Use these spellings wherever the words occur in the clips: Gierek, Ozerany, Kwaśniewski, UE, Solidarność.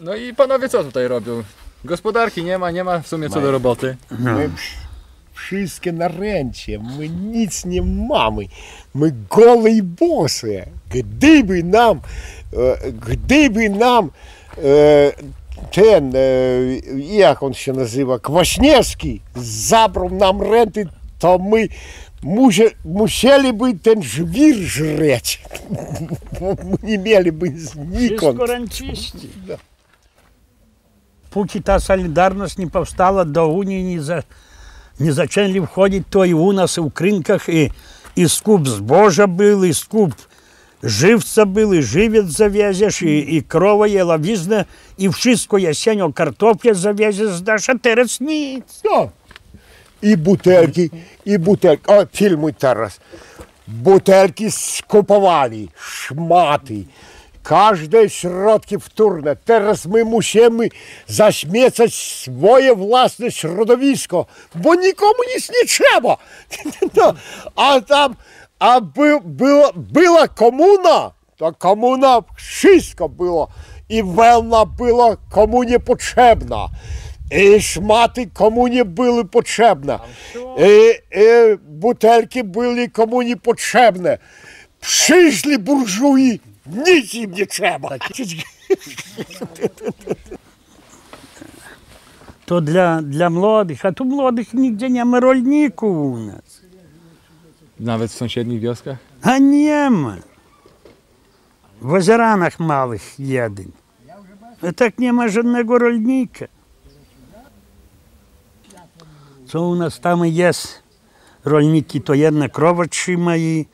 No i panowie co tutaj robią? Gospodarki nie ma w sumie co do roboty. My wszystkie na ręce, my nic nie mamy. My gole i bosy. Gdyby nam ten, jak on się nazywa, Kwaśniewski zabrał nam renty, to my musieliby ten żwir żreć. Nie mieliby znikąd. Wszystko ręciści. Póki ta Solidarność nie powstała do Unii, nie zaczęli wchodzić, to i u nas, i w rynkach, i skup zboża był, i skup żywca był, i żywiec zawieziesz, i krowę, i lawiznę, i wszystko jesienią kartoflę zawieziesz, zdasz, a teraz nic. No. I butelki, o, filmuj teraz. Butelki skupowali, szmaty. Każde środki wtórne. Teraz my musimy zaśmiecać swoje własne środowisko, bo nikomu nic nie trzeba. No, była komuna, to komuna wszystko było i wełna była komu niepotrzebna. I szmaty komu nie były potrzebne. I butelki były komu niepotrzebne. Przyszli burżui. Nic im nie trzeba. To dla młodych, a tu młodych nigdzie nie ma rolników u nas. Nawet w sąsiednich wioskach? A nie ma. W Ozeranach małych jeden. A tak nie ma żadnego rolnika. Co u nas tam jest? Rolniki to jedna krowa trzyma i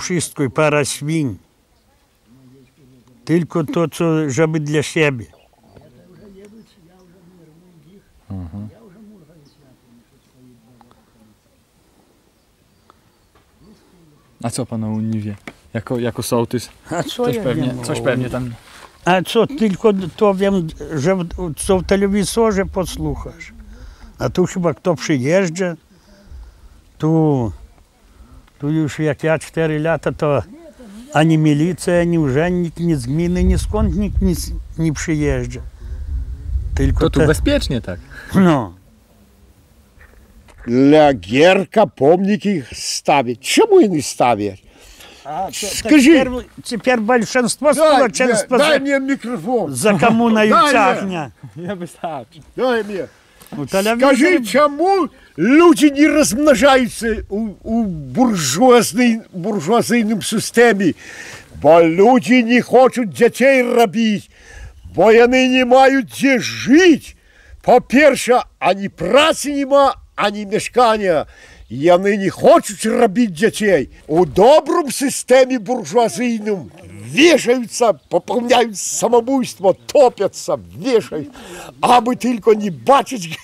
wszystko, i para świń. Tylko to, co żeby dla siebie. A co pan o Unii wie? Jako sołtys? A co coś, ja pewnie, wiem, coś pewnie tam... A co, tylko to wiem, że co w telewizorze posłuchasz. A tu chyba kto przyjeżdża, tu już jak ja 4 lata, to... Ani milicja, ani urzędnik, ani z gminy, ni skąd nikt nie przyjeżdża. Tylko to tu bezpiecznie tak. No. Dla Gierka pomniki stawiać. Czemu ich nie stawiać? Скажи. Теперь большинство społeczeństwa... Дай мне микрофон. За коммуна и тягня. Я бы стал. Дай мне. Скажи, чему люди не размножаются в буржуазном системе? Бо люди не хотят детей робить, бо они не имеют где жить. По-перше, они працы нема, они мешкания. И они не хотят робить детей. В добром системе буржуазном вешаются, пополняют самоубийство, топятся, вешают, а бы только не бачить.